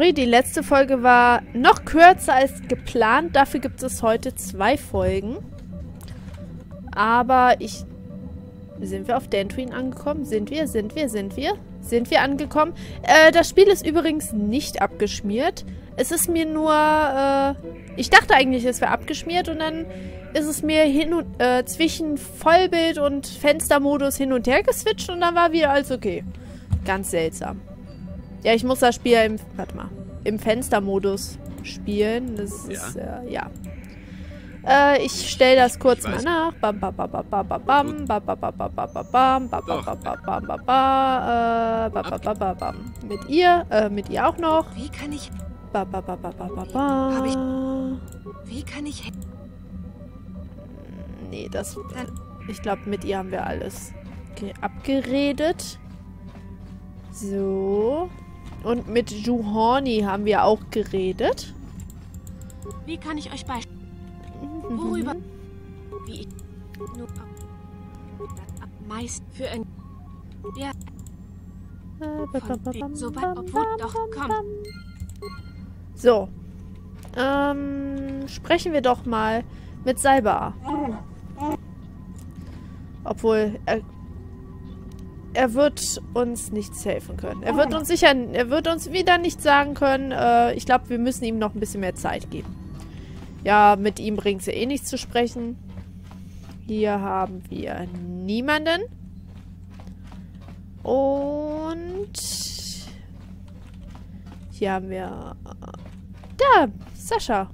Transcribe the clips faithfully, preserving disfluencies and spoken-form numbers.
Die letzte Folge war noch kürzer als geplant. Dafür gibt es heute zwei Folgen. Aber ich... Sind wir auf Dantooine angekommen? Sind wir? Sind wir? Sind wir? Sind wir angekommen? Äh, das Spiel ist übrigens nicht abgeschmiert. Es ist mir nur... Äh, ich dachte eigentlich, es wäre abgeschmiert. Und dann ist es mir hin und, äh, zwischen Vollbild und Fenstermodus hin und her geswitcht. Und dann war wieder alles okay. Ganz seltsam. Ja, ich muss das Spiel im... Warte mal. Im Fenstermodus spielen. Das ist... Ja. Äh, ja. Äh, ich stelle das kurz mal nach. Bam, bam, bam, bam, bam, bam, bam, bam, bam, bam, bam, bam, bam, bam, bam, bam, bam, mit ihr, äh, mit ihr auch noch. Wie kann ich... Bam, bam, bam, bam, bam, bam. Wie kann ich... Nee, das... Ich glaube, mit ihr haben wir alles abgeredet. So. Und mit Juhani haben wir auch geredet. Wie kann ich euch beisp... Mhm. Worüber? Wie ich... Nur... Am meisten für ein... Ja... Sobald... Obwohl... Doch, komm. So. Ähm... Sprechen wir doch mal mit Salba. Obwohl... Er, er wird uns nichts helfen können. Er wird uns sicher... Er wird uns wieder nichts sagen können. Äh, ich glaube, wir müssen ihm noch ein bisschen mehr Zeit geben. Ja, mit ihm bringt es ja eh nichts zu sprechen. Hier haben wir niemanden. Und... Hier haben wir... Da! Sascha!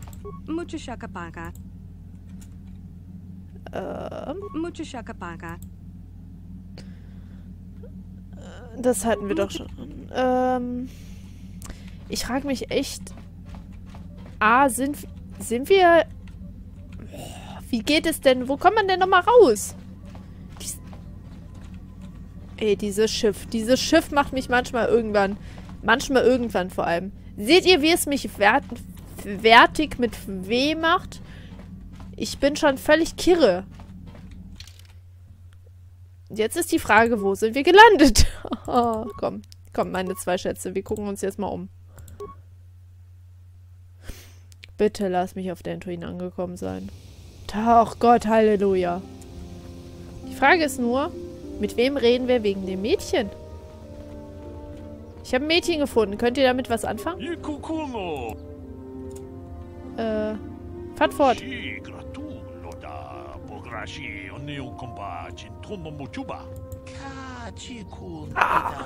Ähm... Das hatten wir doch schon. Ähm... Ich frage mich echt... Ah, sind wir... Sind wir... Wie geht es denn? Wo kommt man denn nochmal raus? Dies Ey, dieses Schiff. Dieses Schiff macht mich manchmal irgendwann... Manchmal irgendwann vor allem. Seht ihr, wie es mich wert wertig mit W macht? Ich bin schon völlig kirre. Jetzt ist die Frage, wo sind wir gelandet? Oh, komm, komm, meine zwei Schätze. Wir gucken uns jetzt mal um. Bitte lass mich auf Dantooine angekommen sein. Ach Gott, Halleluja. Die Frage ist nur, mit wem reden wir wegen dem Mädchen? Ich habe ein Mädchen gefunden. Könnt ihr damit was anfangen? Äh, fahrt fort. Ah.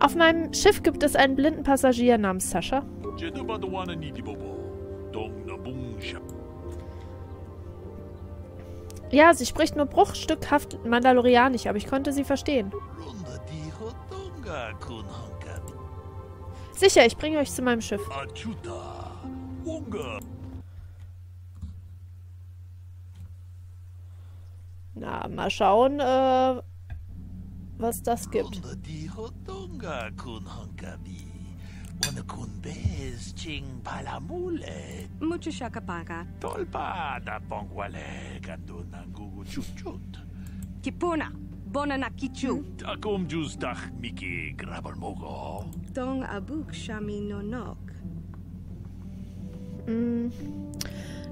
Auf meinem Schiff gibt es einen blinden Passagier namens Sascha. Ja, sie spricht nur bruchstückhaft Mandalorianisch, aber ich konnte sie verstehen. Sicher, ich bringe euch zu meinem Schiff. Na, mal schauen, äh... was das gibt. Mm.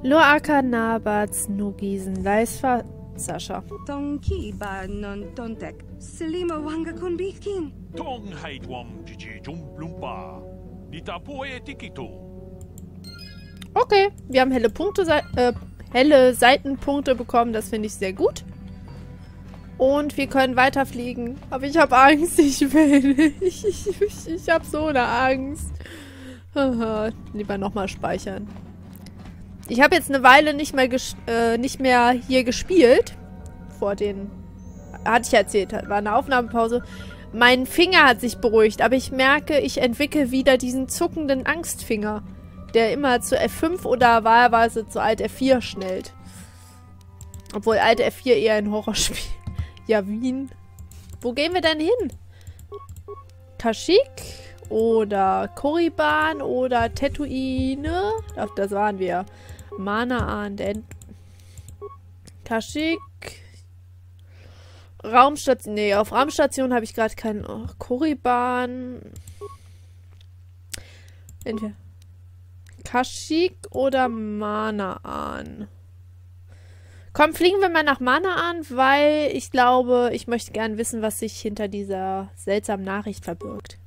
Loaka Nabats Nugisen Leisfa Sascha. Okay, wir haben helle Punkte, äh, helle Seitenpunkte bekommen, das finde ich sehr gut. Und wir können weiterfliegen. Aber ich habe Angst, ich will nicht. Ich, ich, ich, ich habe so eine Angst. Lieber nochmal speichern. Ich habe jetzt eine Weile nicht mehr, äh, nicht mehr hier gespielt. Vor den... Hatte ich erzählt, war eine Aufnahmepause. Mein Finger hat sich beruhigt, aber ich merke, ich entwickle wieder diesen zuckenden Angstfinger, der immer zu F fünf oder wahlweise zu Alt F vier schnellt. Obwohl Alt F vier eher ein Horrorspiel. Ja, Wien. Wo gehen wir denn hin? Kashyyyk? Oder Korriban oder Tetuine. Ach, das waren wir. Mane, Kashyyyk. Raumstation. Nee, auf Raumstation habe ich gerade keinen. Oh, Korriban. Entweder Kashyyyk oder Mane an. Komm, fliegen wir mal nach Mane an, weil ich glaube, ich möchte gern wissen, was sich hinter dieser seltsamen Nachricht verbirgt.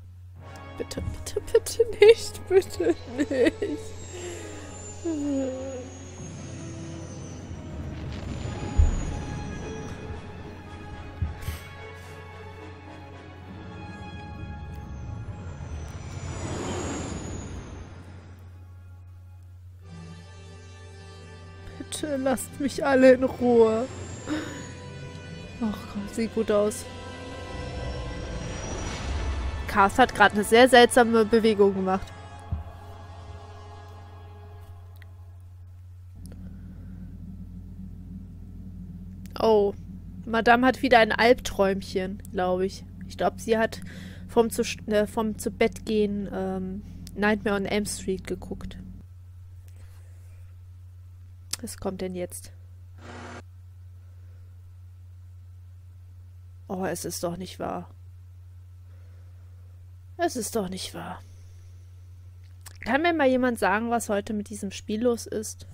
Bitte, bitte, bitte nicht, bitte nicht. Bitte lasst mich alle in Ruhe. Ach Gott, sieht gut aus. Carth hat gerade eine sehr seltsame Bewegung gemacht. Oh, Madame hat wieder ein Albträumchen, glaube ich. Ich glaube, sie hat vom zu äh, vom zu Bett gehen ähm, Nightmare on Elm Street geguckt. Was kommt denn jetzt? Oh, es ist doch nicht wahr. Es ist doch nicht wahr. Kann mir mal jemand sagen, was heute mit diesem Spiel los ist?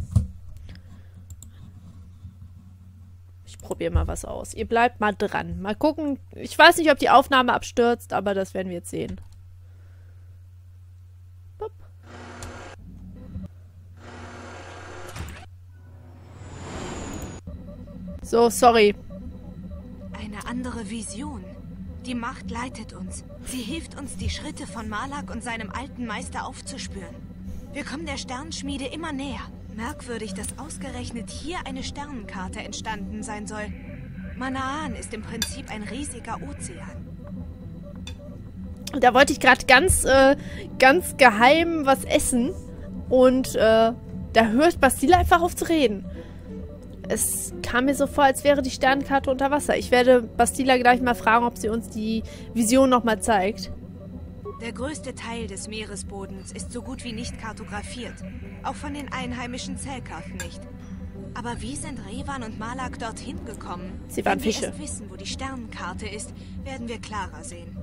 Ich probiere mal was aus. Ihr bleibt mal dran. Mal gucken. Ich weiß nicht, ob die Aufnahme abstürzt, aber das werden wir jetzt sehen. So, sorry. Eine andere Vision. Die Macht leitet uns. Sie hilft uns, die Schritte von Malak und seinem alten Meister aufzuspüren. Wir kommen der Sternenschmiede immer näher. Merkwürdig, dass ausgerechnet hier eine Sternenkarte entstanden sein soll. Mane ist im Prinzip ein riesiger Ozean. Da wollte ich gerade ganz, äh, ganz geheim was essen. Und äh, da hört Bastila einfach auf zu reden. Es kam mir so vor, als wäre die Sternenkarte unter Wasser. Ich werde Bastila gleich mal fragen, ob sie uns die Vision nochmal zeigt. Der größte Teil des Meeresbodens ist so gut wie nicht kartografiert. Auch von den einheimischen Selkath nicht. Aber wie sind Revan und Malak dorthin gekommen? Sie waren Fische. Wenn wir erst wissen, wo die Sternenkarte ist, werden wir klarer sehen.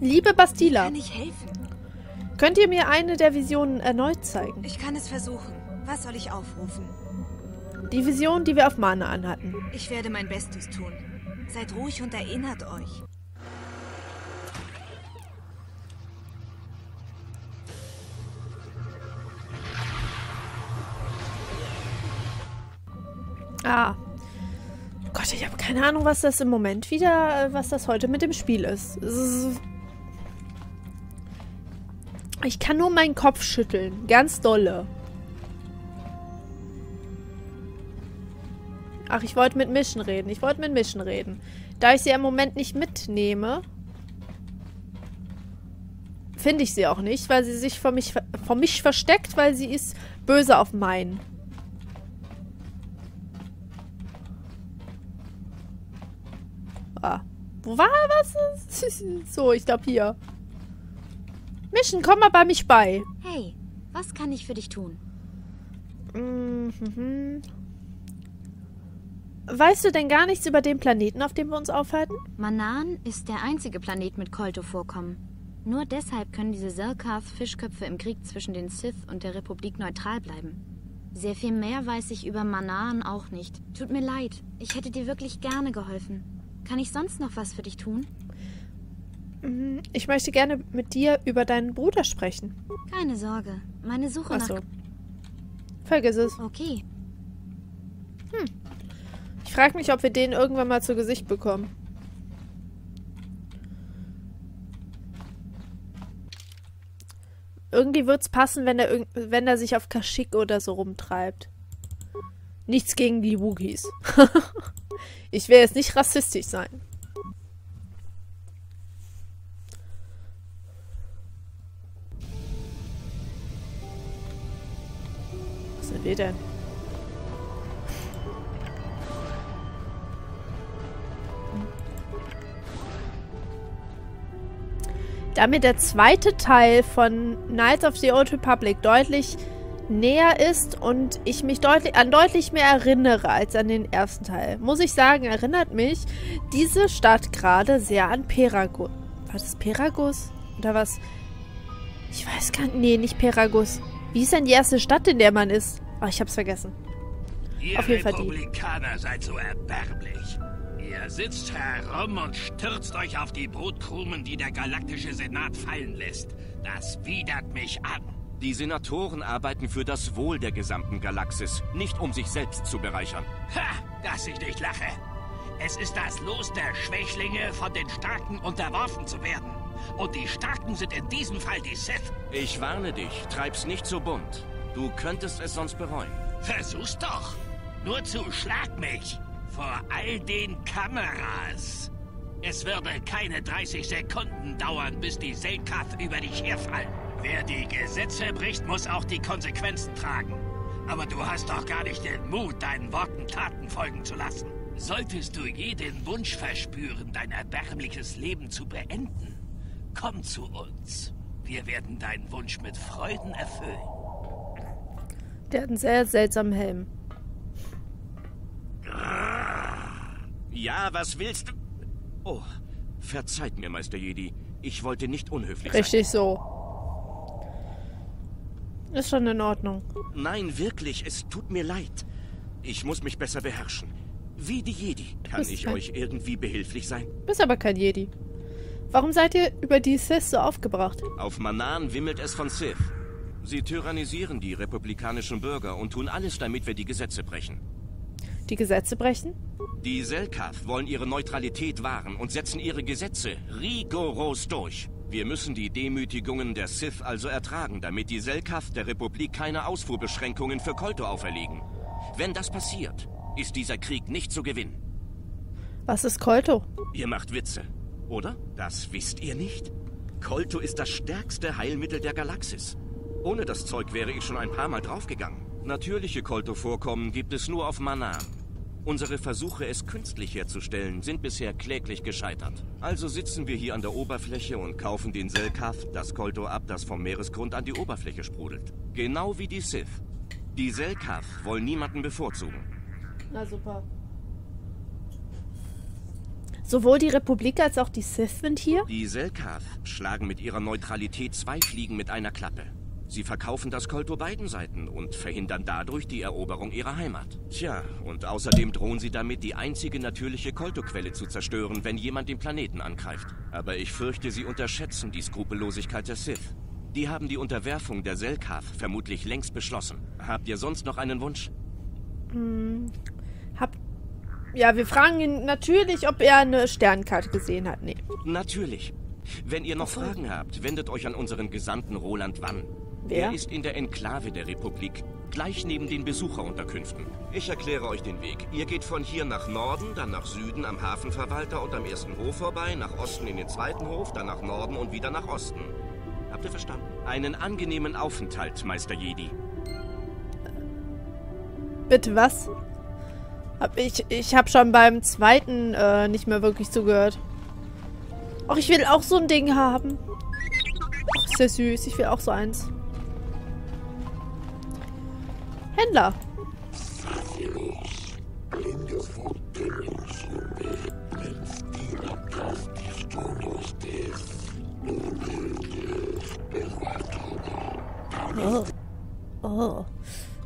Liebe Bastila, kann ich helfen? Könnt ihr mir eine der Visionen erneut zeigen? Ich kann es versuchen. Was soll ich aufrufen? Die Vision, die wir auf Mane anhatten. Ich werde mein Bestes tun. Seid ruhig und erinnert euch. Ah. Oh Gott, ich habe keine Ahnung, was das im Moment wieder, was das heute mit dem Spiel ist. Ich kann nur meinen Kopf schütteln. Ganz dolle. Ach, ich wollte mit Mission reden. Ich wollte mit Mission reden. Da ich sie im Moment nicht mitnehme, finde ich sie auch nicht, weil sie sich vor mich, vor mich versteckt, weil sie ist böse auf Mane. Ah. Wo war was? So, ich glaube hier. Mission, komm mal bei mich bei. Hey, was kann ich für dich tun? Mhm. Weißt du denn gar nichts über den Planeten, auf dem wir uns aufhalten? Mane ist der einzige Planet mit Kolto-Vorkommen. Nur deshalb können diese Selkath-Fischköpfe im Krieg zwischen den Sith und der Republik neutral bleiben. Sehr viel mehr weiß ich über Mane auch nicht. Tut mir leid, ich hätte dir wirklich gerne geholfen. Kann ich sonst noch was für dich tun? Ich möchte gerne mit dir über deinen Bruder sprechen. Keine Sorge, meine Suche Ach so. nach... Vergiss es. Okay. Hm. Ich frage mich, ob wir den irgendwann mal zu Gesicht bekommen. Irgendwie wird's passen, wenn er, wenn er sich auf Kashyyyk oder so rumtreibt. Nichts gegen die Wookiees. Ich will jetzt nicht rassistisch sein. Was sind wir denn? Da mir der zweite Teil von Knights of the Old Republic deutlich näher ist und ich mich deutlich, an deutlich mehr erinnere als an den ersten Teil. Muss ich sagen, erinnert mich diese Stadt gerade sehr an Peragus. War das Peragus? Oder was? Ich weiß gar nicht. Nee, nicht Peragus. Wie ist denn die erste Stadt, in der man ist? Oh, ich hab's vergessen. Ihr Auf jeden Fall die. Republikaner seid so erbärmlich. Ihr sitzt herum und stürzt euch auf die Brotkrumen, die der galaktische Senat fallen lässt. Das widert mich an. Die Senatoren arbeiten für das Wohl der gesamten Galaxis, nicht um sich selbst zu bereichern. Ha! Dass ich nicht lache. Es ist das Los der Schwächlinge, von den Starken unterworfen zu werden. Und die Starken sind in diesem Fall die Sith. Ich warne dich, treib's nicht so bunt. Du könntest es sonst bereuen. Versuch's doch. Nur zu schlag mich. Vor all den Kameras. Es würde keine dreißig Sekunden dauern, bis die Selkath über dich herfallen. Wer die Gesetze bricht, muss auch die Konsequenzen tragen. Aber du hast doch gar nicht den Mut, deinen Worten Taten folgen zu lassen. Solltest du je den Wunsch verspüren, dein erbärmliches Leben zu beenden, komm zu uns. Wir werden deinen Wunsch mit Freuden erfüllen. Der hat einen sehr seltsamen Helm. Ja, was willst du? Oh, verzeiht mir, Meister Jedi. Ich wollte nicht unhöflich sein. Richtig so. Ist schon in Ordnung. Nein, wirklich, es tut mir leid. Ich muss mich besser beherrschen. Wie die Jedi. Kann ich euch irgendwie behilflich sein? Du bist aber kein Jedi. Warum seid ihr über die Sith so aufgebracht? Auf Manan wimmelt es von Sith. Sie tyrannisieren die republikanischen Bürger und tun alles, damit wir die Gesetze brechen. Die Gesetze brechen? Die Selkath wollen ihre Neutralität wahren und setzen ihre Gesetze rigoros durch. Wir müssen die Demütigungen der Sith also ertragen, damit die Selkath der Republik keine Ausfuhrbeschränkungen für Kolto auferlegen. Wenn das passiert, ist dieser Krieg nicht zu gewinnen. Was ist Kolto? Ihr macht Witze, oder? Das wisst ihr nicht? Kolto ist das stärkste Heilmittel der Galaxis. Ohne das Zeug wäre ich schon ein paar Mal draufgegangen. Natürliche Kolto-Vorkommen gibt es nur auf Mana. Unsere Versuche, es künstlich herzustellen, sind bisher kläglich gescheitert. Also sitzen wir hier an der Oberfläche und kaufen den Selkath, das Kolto ab, das vom Meeresgrund an die Oberfläche sprudelt. Genau wie die Sith. Die Selkath wollen niemanden bevorzugen. Na super. Sowohl die Republik als auch die Sith sind hier? Die Selkath schlagen mit ihrer Neutralität zwei Fliegen mit einer Klappe. Sie verkaufen das Kolto beiden Seiten und verhindern dadurch die Eroberung ihrer Heimat. Tja, und außerdem drohen sie damit, die einzige natürliche Kolto-Quelle zu zerstören, wenn jemand den Planeten angreift. Aber ich fürchte, sie unterschätzen die Skrupellosigkeit der Sith. Die haben die Unterwerfung der Selkath vermutlich längst beschlossen. Habt ihr sonst noch einen Wunsch? Hm, hab... Ja, wir fragen ihn natürlich, ob er eine Sternkarte gesehen hat. Nee. Natürlich. Wenn ihr noch okay. Fragen habt, wendet euch an unseren Gesandten Roland Wann. Er ist in der Enklave der Republik, gleich neben den Besucherunterkünften. Ich erkläre euch den Weg. Ihr geht von hier nach Norden, dann nach Süden am Hafenverwalter und am ersten Hof vorbei, nach Osten in den zweiten Hof, dann nach Norden und wieder nach Osten. Habt ihr verstanden? Einen angenehmen Aufenthalt, Meister Jedi. Bitte was? Hab ich ich habe schon beim zweiten äh, nicht mehr wirklich zugehört. Och, ich will auch so ein Ding haben. Och, ist ja süß. Ich will auch so eins. Händler. Oh. Oh.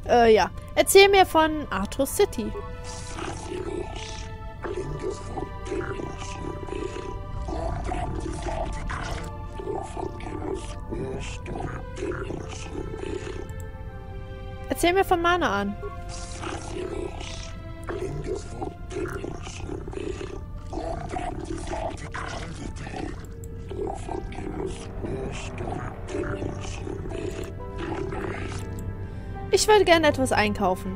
Äh, ja. Erzähl mir von Arthur City. Erzähl mir von Mane an. Ich würde gerne etwas einkaufen.